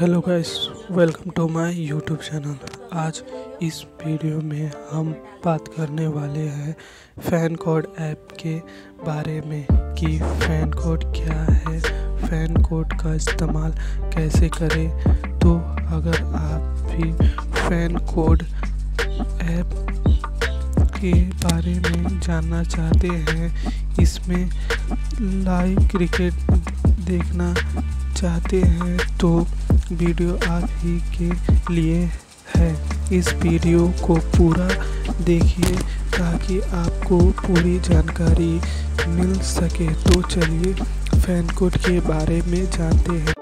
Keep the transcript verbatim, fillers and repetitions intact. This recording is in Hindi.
Hello guys, welcome to my YouTube channel. आज इस वीडियो में हम बात करने वाले हैं फैन कोड ऐप के बारे में कि फैन कोड क्या है, फैन कोड का इस्तेमाल कैसे करें। तो अगर आप भी फैन कोड ऐप के बारे में जानना चाहते हैं, इसमें लाइव क्रिकेट देखना चाहते हैं तो वीडियो आप ही के लिए है। इस वीडियो को पूरा देखिए ताकि आपको पूरी जानकारी मिल सके। तो चलिए फैन कोड के बारे में जानते हैं।